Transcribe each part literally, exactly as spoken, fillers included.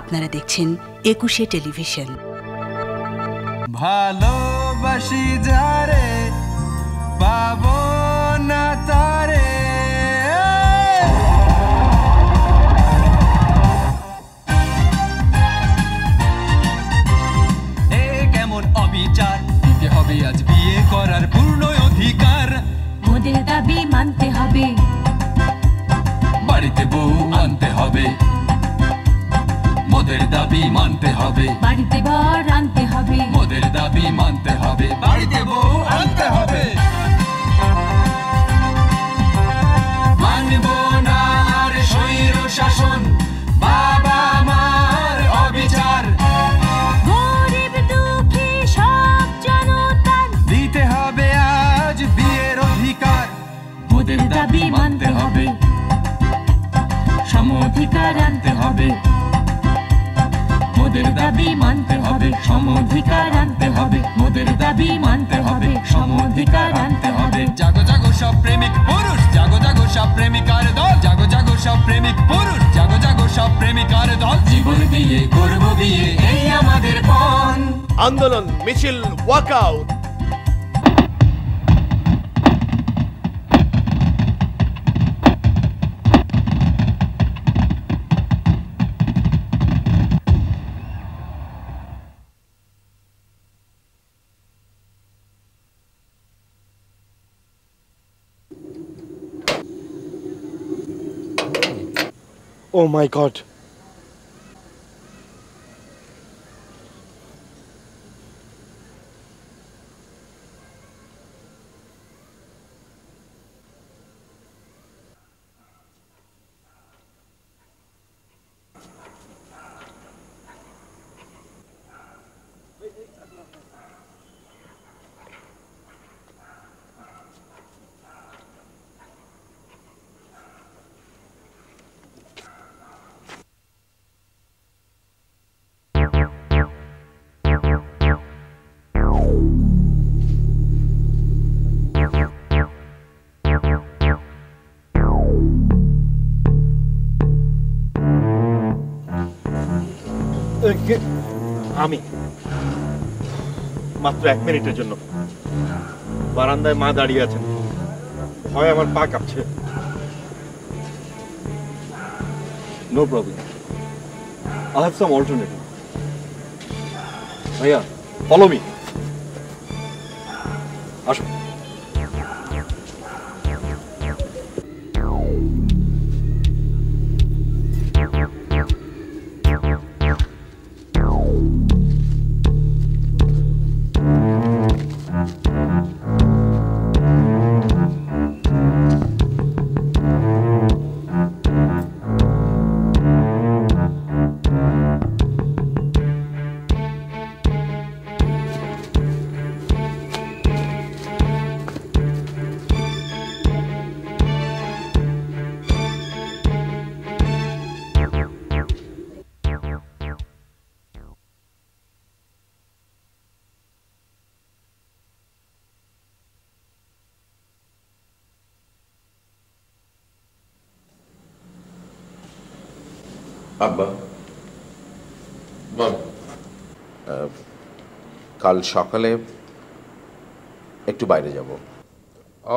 আপনারা দেখছেন একুশে টেলিভিশন। ভালোবাসি যারে পাবো না তারে, এ কেমন অবিচার, দিতে হবে আজ বিয়ে করার পূর্ণ অধিকার। মোদের দাবি মানতে হবে, বাড়িতে বউ আনতে হবে। মোদের দাবি মানতে হবে, বাড়িতে বর আনতে হবে। মোদের দাবি মানতে হবে, বাড়িতে বউ আনতে হবে। মানবো না আর শৈর শাসন, বাবা মার অবিচার। গরিব দুঃখী সব জনতা, দিতে হবে আজ বিয়ের অধিকার। মোদের দাবি মানতে হবে, সম অধিকার আনতে হবে। মোদের দাবি মানতে হবে, সম অধিকার আনতে হবে। মোদের দাবি মানতে হবে, সম অধিকার আনতে হবে। জাগো জাগো সব প্রেমিক পুরুষ, জাগো জাগো সব প্রেমিকার দল। জাগো জাগো সব প্রেমিক পুরুষ, জাগো জাগো সব প্রেমিকার দল। জীবন দিয়ে করব বিয়ে, এই আমাদের পণ। আন্দোলন, মিছিল, ওয়াকআউট। Oh my God! আমি মাত্র এক মিনিটের জন্য বারান্দায় মা দাঁড়িয়ে আছেন, হয় আমার পা কাঁপছে। No problem, I have some alternative. ভাইয়া ফলো মি, আসুন। আব্বা, বল। কাল সকালে একটু বাইরে যাব।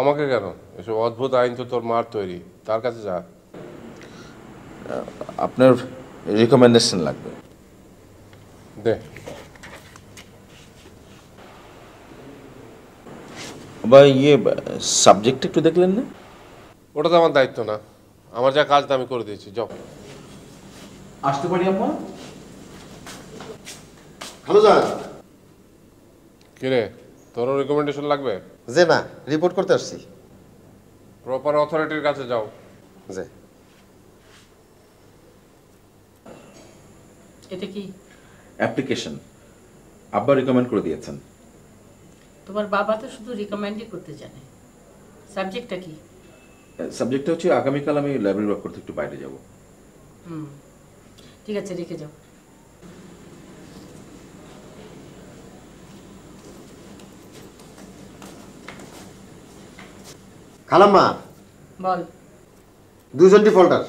আমাকে কেন? এসব অদ্ভুত আইন তো তোর মার তৈরি, তার কাছে যা। আপনার রিকমেন্ডেশন লাগবে? দে। আব্বা, ইয়ে সাবজেক্ট একটু দেখলেন না? ওটা তো আমার দায়িত্ব না, আমার যা কাজ আমি করে দিয়েছি। যাও। আসতে পারি আম্মা? হ্যালো জান। কি রে, তোর রিকমেন্ডেশন লাগবে? যে না, রিপোর্ট করতে আসছি। প্রপার অথরিটির কাছে যাও। যে এটা কি অ্যাপ্লিকেশন? আব্বা রিকমেন্ড করে দিয়েছেন। তোমার বাবা তো শুধু রিকমেন্ডই করতে জানে। সাবজেক্টটা কি? সাবজেক্টটা হচ্ছে আগামীকাল আমি লাইব্রেরি ওয়ার্ক করতে একটু বাইরে যাব। হুম, ঠিক আছে, রেখে যাও। খালাম্মা বল। দুইজন ডিফল্টার,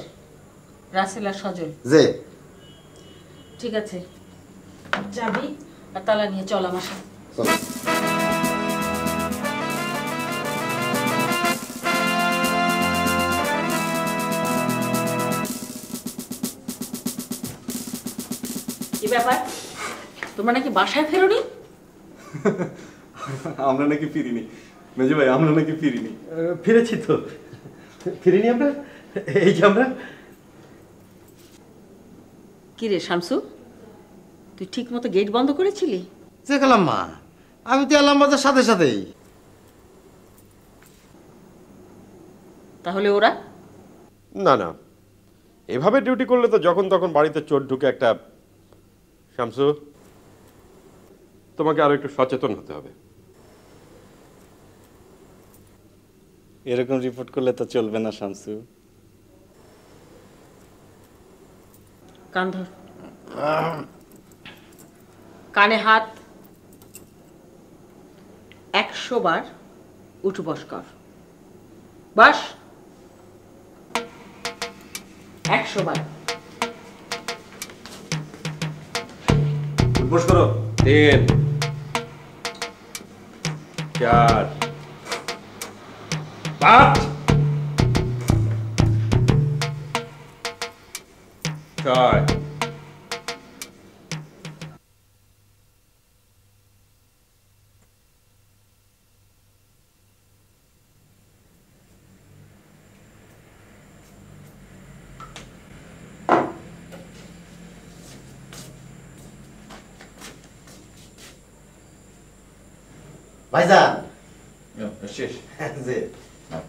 রাসেল আর সজল। যে ঠিক আছে যাবি আর তালা নিয়ে চল আমার সাথে চল কি ব্যাপার তোমরা নাকি বাসায় ফেরোনি আমরা নাকি ফিরিনি মেজো ভাই আমরা নাকি ফিরিনি ফিরেছি তো ফিরিনি আমরা এই যে আমরা কি রে শামসু তুই ঠিকমতো গেট বন্ধ করেছিলি যে গেলাম মা আমি তো এলাম বাজার সাথে সাথেই তাহলে ওরা না না এভাবে ডিউটি করলে তো যখন তখন বাড়িতে চোর ঢুকে একটা শামসু তোমাকে আরো একটু সচেতন হতে হবে এরকম রিপোর্ট করলে তো চলবে না শামসু কান্ধর কানে হাত একশো বার উঠু বস কর বস একশো বার বস করো তিন চার পাঁচ ছয় Vaizan! Yok, şiş. Zil. Vaizan!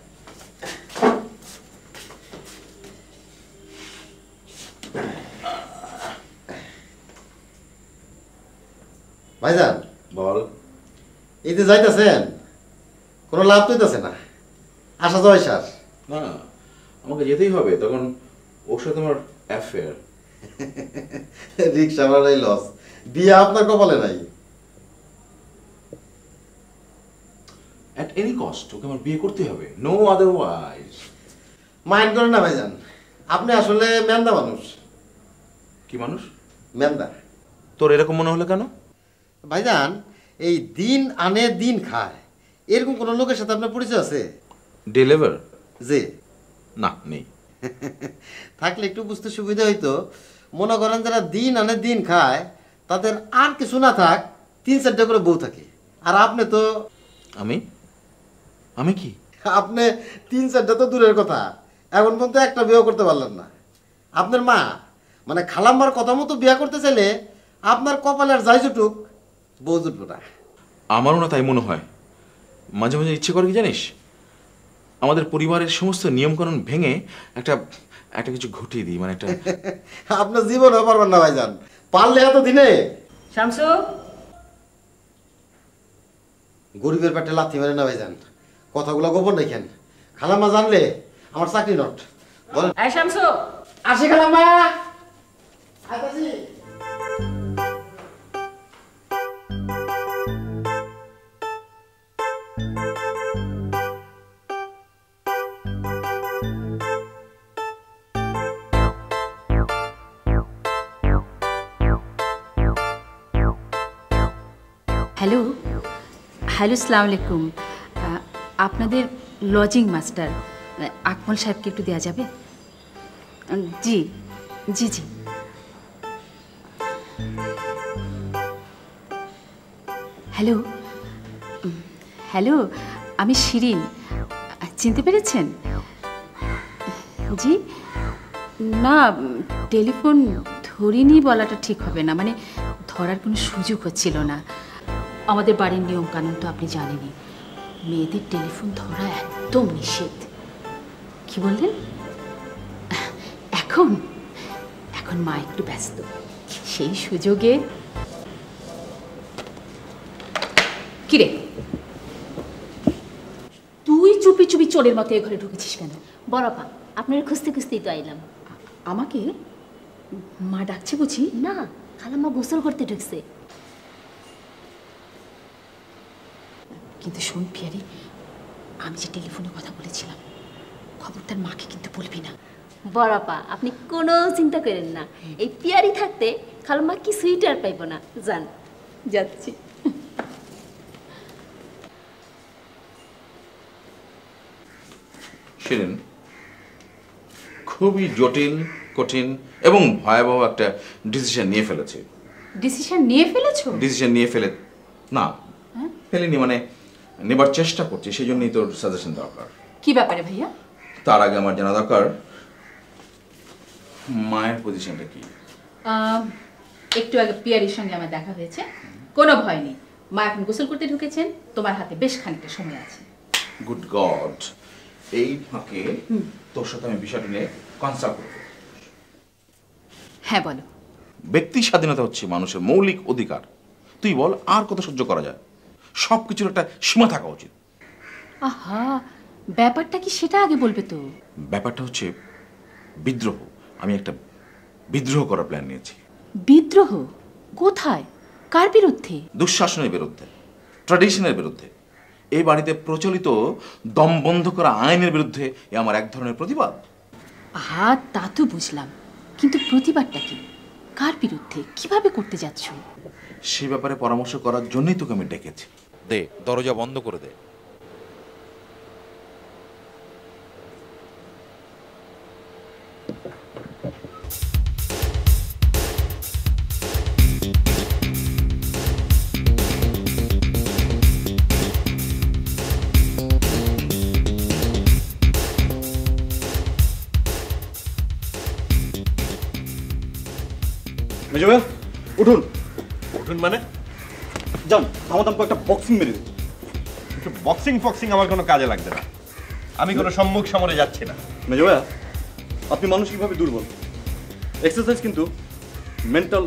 Bol. İdi zaytasın. Kono lab toytasın na. Asha joy shar. Na. Amake jetei hobe. Tokhon or sathe amar affair. Riksha amarai loss. Biye apnar kopale nai. At any cost, okay, I'm going to be No otherwise. Mind going to be done. Apne asole menda manush. Ki manush? Menda. Tor erokom mone holo keno? Bhaijan, ei din ane din khay. Erokom kono loker sathe apnar porichoy ache? Deliver. Je. Na, nei. Thakle ekটু bujhte সুবিধা হইতো. মনে করেন যারা দিন আনে দিন খায় তাদের আর কিছু না থাক তিন চারটা করে বউ থাকে আর আপনি তো আমি আমি কি আপনি তিন চারটা তো দূরের কথা এখন পর্যন্ত একটা বিয়ে করতে পারলেন না আপনার মা মানে খালাম্মার কথা মতো বিয়ে করতে চাইলে আপনার কপালের যাই জুটুক বউ জুটবে না আমারও না তাই মনে হয় মাঝে মাঝে ইচ্ছে করে কি জানিস আমাদের পরিবারের সমস্ত নিয়মকানুন ভেঙে একটা একটা কিছু ঘটিয়ে দিই মানে একটা আপনার জীবন হবে পারবেন না ভাইজান পারলে এত দিনে শামসু গরিবের পেটে লাথি মেরে না ভাইজান কথাগুলো গোপন রাখেন খালামা জানলে আমার চাকরি নট বলেন এই শামসু আসি খালামা আসি হ্যালো হ্যালো আসসালামু আলাইকুম আপনাদের লজিং মাস্টার আকমল সাহেবকে একটু দেয়া যাবে জি জি জি হ্যালো হ্যালো আমি শিরিন চিনতে পেরেছেন জি না টেলিফোন ধরিনি বলাটা ঠিক হবে না মানে ধরার কোনো সুযোগ হচ্ছিল না আমাদের বাড়ির নিয়ম কানুন তো আপনি জানেনই মেয়েদের টেলিফোন ধরা একদম নিষেধ কি বললেন এখন এখন মা একটু ব্যস্ত সেই সুযোগে কি রে তুই চুপি চুপি চোরের মতো এ ঘরে ঢুকেছিস কেন বড় আপা আপনার খুঁজতে খুঁজতেই তো আইলাম আমাকে মা ডাকছে বুঝি না খালাম্মা গোসল করতে ঢুকছে কিন্তু শুন পিয়ারি আমি যে টেলিফোনে কথা বলেছিলাম খবরটার মাকে কিন্তু বলবি না बड़ापा अपनी कोनो चिंता करें ना ये प्यारी थकते खालमा की स्वीटर पाइब ना जान जाती शिरिन खूबी जटिल कठिन एवं भयावह একটা ডিসিশন নিয়ে ফেলেছে ডিসিশন নিয়ে ফেলেছো ডিসিশন নিয়ে ফেলে না ফেলেনি মানে নেবার চেষ্টা করছি সেজন্যই তোর সাজেশন দরকার কি ব্যাপারে भैया তার আগে আমার জানা দরকার মায়ের পজিশনটা কি একটু আগে পিয়ারির সঙ্গে আমার দেখা হয়েছে কোনো ভয় নেই মা এখন গোসল করতে ঢুকেছেন তোমার হাতে বেশ খানিকটা সময় আছে গুড গড এই ফাঁকে তোর সাথে আমি বিষয়টা নিয়ে কনসাল্ট করব হ্যাঁ বলো ব্যক্তি স্বাধীনতা হচ্ছে মানুষের মৌলিক অধিকার তুই বল আর কত সহ্য করা যায় সবকিছুর একটা সীমা থাকা উচিত আহা ব্যাপারটা কি সেটা আগে বলবে তো ব্যাপারটা হচ্ছে বিদ্রোহ আমি একটা বিদ্রোহ করার প্ল্যান নিয়েছি বিদ্রোহ কোথায় কার বিরুদ্ধে দুঃশাসনের বিরুদ্ধে ট্র্যাডিশনের বিরুদ্ধে এই বাড়িতে প্রচলিত দম বন্ধ করা আইনের বিরুদ্ধে এ আমার এক ধরনের প্রতিবাদ হ্যাঁ তা তো বুঝলাম কিন্তু প্রতিবাদটা কি কার বিরুদ্ধে কিভাবে করতে যাচ্ছ সেই ব্যাপারে পরামর্শ করার জন্যই তোকে আমি ডেকেছি দে দরজা বন্ধ করে দে मेजबान, उठून, उठून माने, जान, हमारे तम्पो एक बॉक्सिंग मिली, तो बॉक्सिंग बॉक्सिंग हमारे को न काजे लग देना, आमी को न सम्मुख समरे जाच्छे ना, मेजबान, अपनी मानुष की भाभी दूर बोल, एक्सरसाइज किंतु मेंटल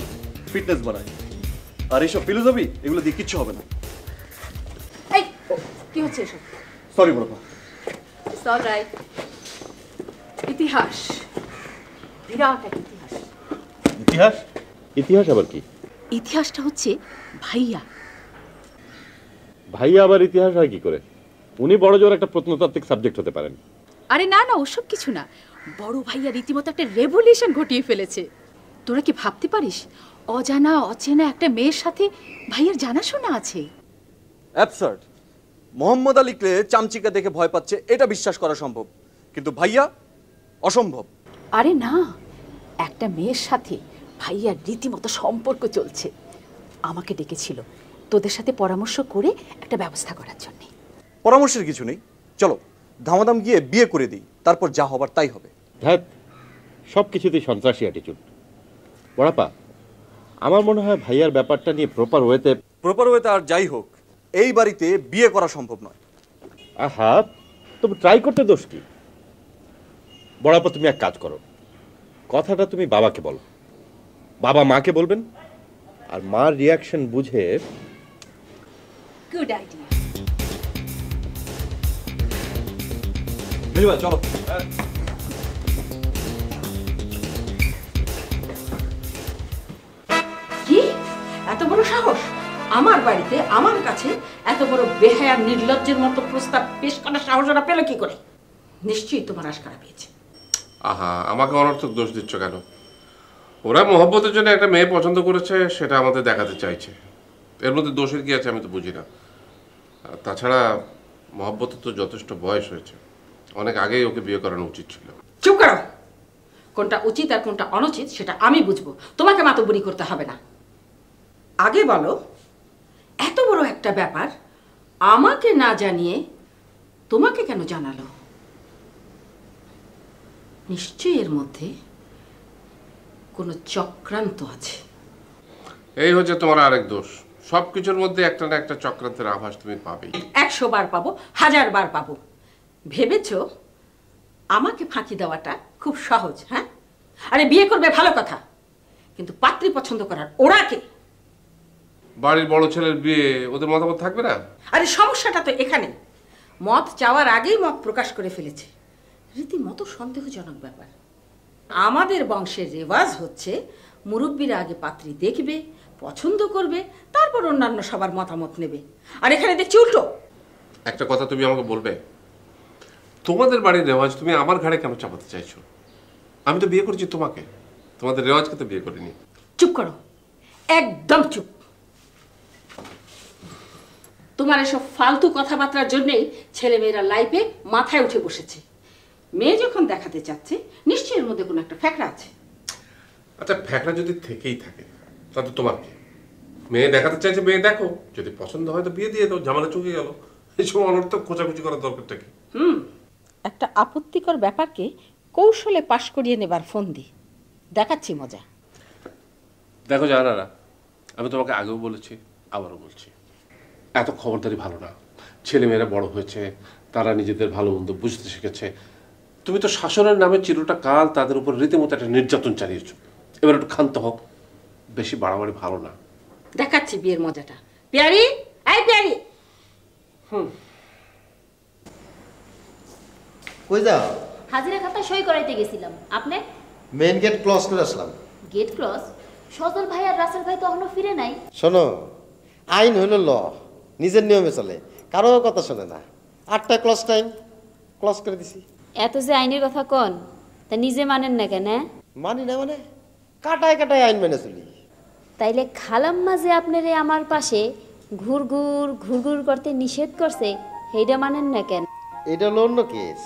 फिटनेस बढ़ाए, आरेशो फिलोज़ अभी ये गुला दिक्कत चो हो बना, ऐ, क्यों अच्छे शो? सॉरी बोला पा, इतिहास आबार की इतिहासটা হচ্ছে ভাইয়া ভাইয়া আবার ইতিহাস আর কি করে উনি বড় জোর একটা প্রত্নতাত্ত্বিক সাবজেক্ট হতে পারেন আরে না না ওসব কিছু না বড় ভাইয়া রীতিমতো একটা রেভলিউশন ঘটিয়ে ফেলেছে তোরা কি ভাবতে পারিস অজানা অচেনা একটা মেয়ের সাথে ভাইয়ার জানাশোনা আছে অ্যাবসার্ড মোহাম্মদ আলী ক্লে চামচিকা দেখে ভয় পাচ্ছে এটা বিশ্বাস করা সম্ভব কিন্তু ভাইয়া অসম্ভব আরে না একটা মেয়ের সাথে ভাইয়া রীতিমতো সম্পর্ক চলছে আমাকে ডেকেছিল তোদের সাথে পরামর্শ করে একটা ব্যবস্থা করার জন্য পরামর্শের কিছু নেই চলো ধামাদাম গিয়ে বিয়ে করে দেই তারপর যা হবার তাই হবে ধ্যাত সবকিছুতেই সন্ত্রাসী অ্যাটিটিউড বড়াপা আমার মনে হয় ভাইয়ার ব্যাপারটা নিয়ে প্রপার ওয়েতে প্রপার ওয়েতে আর যাই হোক এই বাড়িতে বিয়ে করা সম্ভব নয় আহা তুমি ট্রাই করতে দোষ কি বড়াপা তুমি এক কাজ করো কথাটা তুমি বাবাকে বলো बाबा माँ के बोल बन और माँ रिएक्शन बुझे गुड आइडिया मिलवा चलो की ऐतो बड़ो शाहौश आमार बाड़ी ते आमार काचे ऐतो बड़ो बेहया निर्लज्जर मतो प्रस्ताव पेश करना शाहौश और अपने लकी कोने निश्चित तुम्हारा शक्ल भेज आहा आमा का और तो दोष दिच्छो क्या नो ওরা মোহব্বতের জন্য একটা মেয়ে পছন্দ করেছে সেটা আমাদের দেখাতে চাইছে এর মধ্যে দোষের কি আছে আমি তো বুঝি না তাছাড়া মোহব্বতের তো যথেষ্ট বয়স হয়েছে অনেক আগেই ওকে বিয়ে করানো উচিত ছিল চুপ করো কোনটা উচিত আর কোনটা অনুচিত সেটা আমি বুঝবো তোমাকে মাতবুরি করতে হবে না আগে বলো এত বড় একটা ব্যাপার আমাকে না জানিয়ে তোমাকে কেন জানালো নিশ্চয়ই এর মধ্যে কোনো চক্রান্ত আছে এই হচ্ছে তোমার আরেক দোষ সবকিছুর মধ্যে একটা না একটা চক্রান্তের আভাস তুমি পাবে একশো বার পাবো হাজার বার পাবো ভেবেছো আমাকে ফাঁকি দেওয়াটা খুব সহজ হ্যাঁ আরে বিয়ে করবে ভালো কথা কিন্তু পাত্রী পছন্দ করার ওরা কে বাড়ির বড় ছেলের বিয়ে ওদের মতামত থাকবে না আরে সমস্যাটা তো এখানে মত চাওয়ার আগেই মত প্রকাশ করে ফেলেছে রীতিমতো সন্দেহজনক ব্যাপার আমাদের বংশের রেওয়াজ হচ্ছে মুরুব্বিরা আগে পাত্রী দেখবে পছন্দ করবে তারপর অন্যান্য সবার মতামত নেবে আর এখানে দেখছি উল্টো একটা কথা তুমি আমাকে বলবে তোমাদের বাড়ির রেওয়াজ তুমি আমার ঘাড়ে কেন চাপাতে চাইছো আমি তো বিয়ে করেছি তোমাকে, তোমাদের রেওয়াজকে তো বিয়ে করিনি। চুপ করো, একদম চুপ। তোমার এসব ফালতু কথাবার্তার জন্যই ছেলেমেয়েরা লাইফে মাথায় উঠে বসেছে। মেয়ে যখন দেখাতে চাচ্ছে নিশ্চয়ই এর মধ্যে কোনো একটা ফ্যাকড়া আছে। আচ্ছা, ফ্যাকড়া যদি থেকেই থাকে তাহলে তোমার কি? মেয়ে দেখাতে চাইছে, মেয়ে দেখো, যদি পছন্দ হয় তো বিয়ে দিয়ে দাও, ঝামেলা চুকে গেল। এইসব অনর্থক খোঁজাখুঁজি করার দরকারটা কি? হুম, একটা আপত্তিকর ব্যাপারকে কৌশলে পাশ করিয়ে নেবার ফন্দি দেখাচ্ছি মজা। দেখো জানারা, আমি তোমাকে আগেও বলেছি আবারও বলছি, এত খবরদারি ভালো না। ছেলেমেয়েরা বড় হয়েছে, তারা নিজেদের ভালো মন্দ বুঝতে শিখেছে। তুমি তো শাসনের নামে চিরটা কাল তাদের উপর রীতিমতো একটা নির্যাতন চালিয়েছ। এবার একটু ক্ষান্ত হোক, বেশি বাড়াবাড়ি ভালো না। দেখাচ্ছি বিয়ের মজাটা। পিয়ারি, আই পিয়ারি। হুম, কই যাও? হাজিরা খাতা সই করাইতে গেছিলাম। আপনি? মেইন গেট ক্লোজ করে আসলাম। Gate close? সজল ভাই আর রাসেল ভাই তো এখনো ফিরে নাই। শোনো, আইন হলো ল, নিজের নিয়মে চলে, কারো কথা শোনে না। আটটা ক্লোজ টাইম, ক্লোজ করে দিছি। এত যে আইনের কথা কোন, তা নিজে মানেন না কেন? মানি না মানে কাটায় কাটায় আইন মেনে চলি। তাইলে খালাম্মা যে আপনারে আমার পাশে ঘুর ঘুর ঘুর ঘুর করতে নিষেধ করছে, সেইটা মানেন না কেন? এটা হলো অন্য কেস,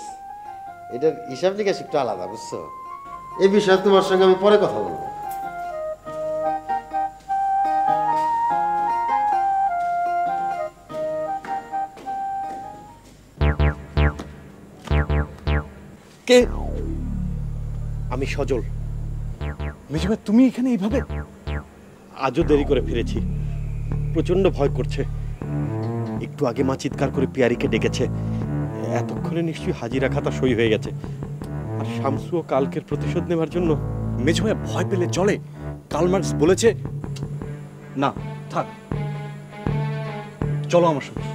এটার হিসাব নিকাশ একটু আলাদা, বুঝছো? এই বিষয়ে তোমার সঙ্গে আমি পরে কথা বলবো। কে? আমি সজল। মেজবা, তুমি এখানে এইভাবে? আজও দেরি করে ফিরেছি, প্রচন্ড ভয় করছে। একটু আগে মা চিৎকার করে পিয়ারিকে ডেকেছে, এতক্ষণে নিশ্চয়ই হাজিরা খাতা সই হয়ে গেছে। আর শামসুও কালকের প্রতিশোধ নেওয়ার জন্য। মেজবা, ভয় পেলে চলে? কার্ল মার্কস বলেছে না। থাক, চলো আমার সঙ্গে।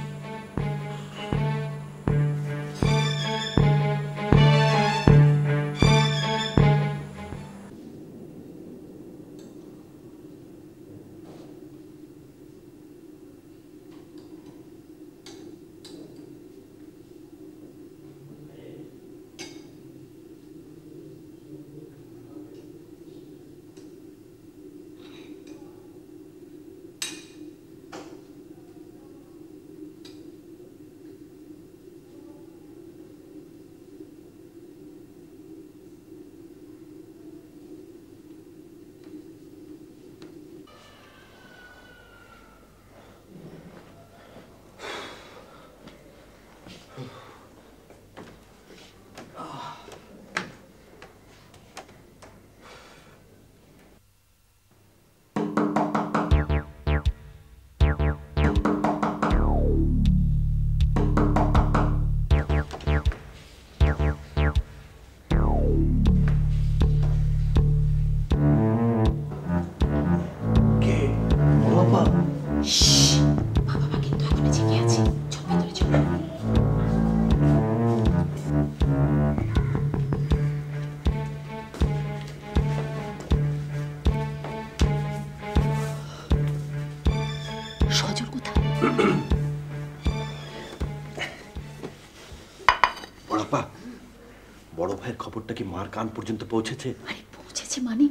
কান পর্যন্ত পৌঁছেছে? আরে পৌঁছেছে মানে,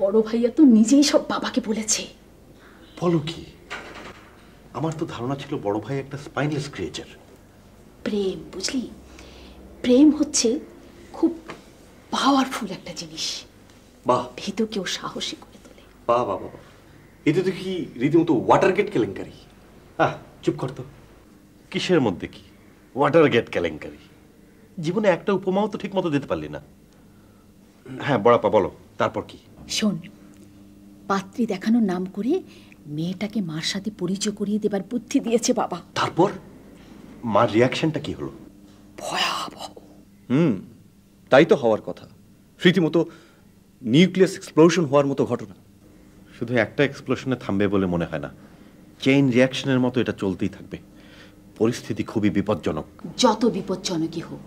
বড় ভাইয়া তো নিজেই সব বাবাকে বলেছে। বলো কি? আমার তো ধারণা ছিল বড় ভাই একটা স্পাইনলেস ক্রিয়েচার। প্রেম, বুঝলি, প্রেম হচ্ছে খুব পাওয়ারফুল একটা জিনিস। বাহ, ভীতকেও সাহসী করে তোলে। বাহ বাহ বাহ, এটা তো কি রীতিমতো ওয়াটার গেট কেলেঙ্কারি। আহ, চুপ কর তো। কিসের মধ্যে কি ওয়াটার গেট কেলেঙ্কারি? জীবনে একটা উপমাও তো ঠিক মতো দিতে পারলি না। হ্যাঁ বড়াপা, বলো তারপর কি? শোন, পাত্রী দেখানোর নাম করে মেয়েটাকে মার সাথে পরিচয় করিয়ে দেবার বুদ্ধি দিয়েছে বাবা। তারপর মার রিয়াকশনটা কি হলো? ভয়াবহ। হুম, তাই তো হওয়ার কথা, রীতিমতো নিউক্লিয়াস এক্সপ্লোশন হওয়ার মতো ঘটনা। শুধু একটা এক্সপ্লোশনে থামবে বলে মনে হয় না, চেইন রিয়াকশনের মতো এটা চলতেই থাকবে। পরিস্থিতি খুবই বিপজ্জনক। যত বিপজ্জনকই হোক,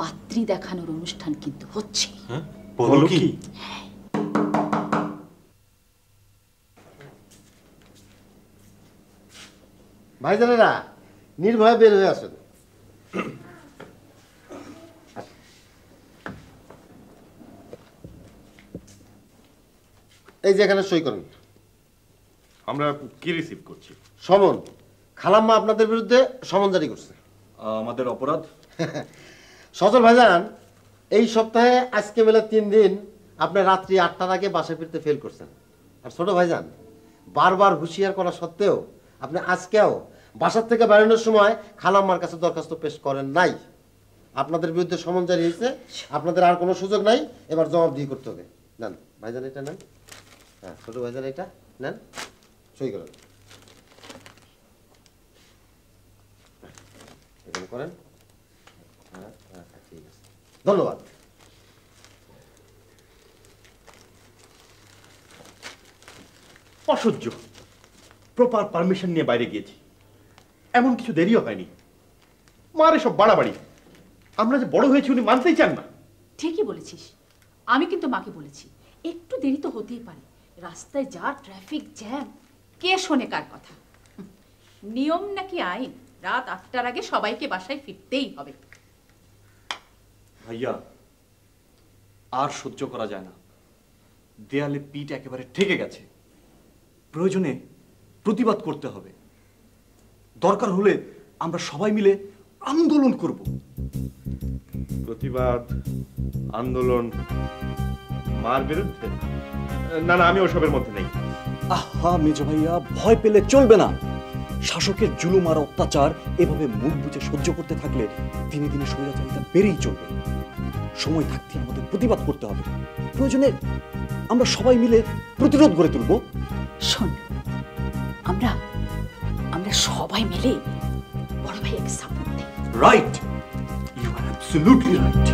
পাত্রী দেখানোর অনুষ্ঠান কিন্তু হচ্ছে। বলো কি? ভাইজানেরা নির্ভয়ে বের হয়ে আসুন। এই যে এখানে সই করুন। আমরা কি রিসিভ করছি? সমন। খালাম্মা আপনাদের বিরুদ্ধে সমন জারি করছে। আমাদের অপরাধ? সজল ভাইজান এই সপ্তাহে আজকে বেলা তিন দিন আপনি রাত্রি আটটার আগে বাসায় ফিরতে ফেল করছেন। আর ছোট ভাইজান বারবার হুঁশিয়ার করা সত্ত্বেও আপনি আজকেও বাসার থেকে বেরোনোর সময় খালাম্মার কাছে দরখাস্ত পেশ করেন নাই। আপনাদের বিরুদ্ধে সমন জারি হয়েছে, আপনাদের আর কোনো সুযোগ নাই, এবার জবাবদিহি করতে হবে। নেন ভাইজান এটা নেন, হ্যাঁ ছোট ভাইজান এটা নেন, সই করেন, এখানে করেন, হ্যাঁ হ্যাঁ ঠিক আছে, ধন্যবাদ। অসহ্য, প্রপার পারমিশন নিয়ে বাইরে গিয়েছি, এমন কিছু দেরিও হয়নি। মার এসব বাড়াবাড়ি, আমরা যে বড় হয়েছি উনি মানতেই চান না। ঠিকই বলেছিস, আমি কিন্তু মাকে বলেছি একটু দেরি তো হতেই পারে, রাস্তায় যা ট্রাফিক জ্যাম, কে শোনে কার কথা। নিয়ম নাকি আইন, রাত আটটার আগে সবাইকে বাসায় ফিরতেই হবে। ভাইয়া আর সহ্য করা যায় না, দেয়ালে পিঠ একেবারে ঠেকে গেছে, প্রয়োজনে প্রতিবাদ করতে হবে, দরকার হলে আমরা সবাই মিলে আন্দোলন করব। প্রতিবাদ আন্দোলন মার বিরুদ্ধে? না না, আমি ওসবের মধ্যে নেই। আহা মেজ ভাইয়া, ভয় পেলে চলবে না। শাসকের জুলুম আর অত্যাচার এভাবে মুখ বুঝে সহ্য করতে থাকলে দিনে দিনে স্বৈরাচারিতা বেড়েই চলবে। সময় থাকতে আমাদের প্রতিবাদ করতে হবে, প্রয়োজনে আমরা সবাই মিলে প্রতিরোধ গড়ে তুলব। শোন, আমরা আমরা সবাই মিলে বড় ভাইকে সাপোর্ট দিই। Right, you are absolutely right.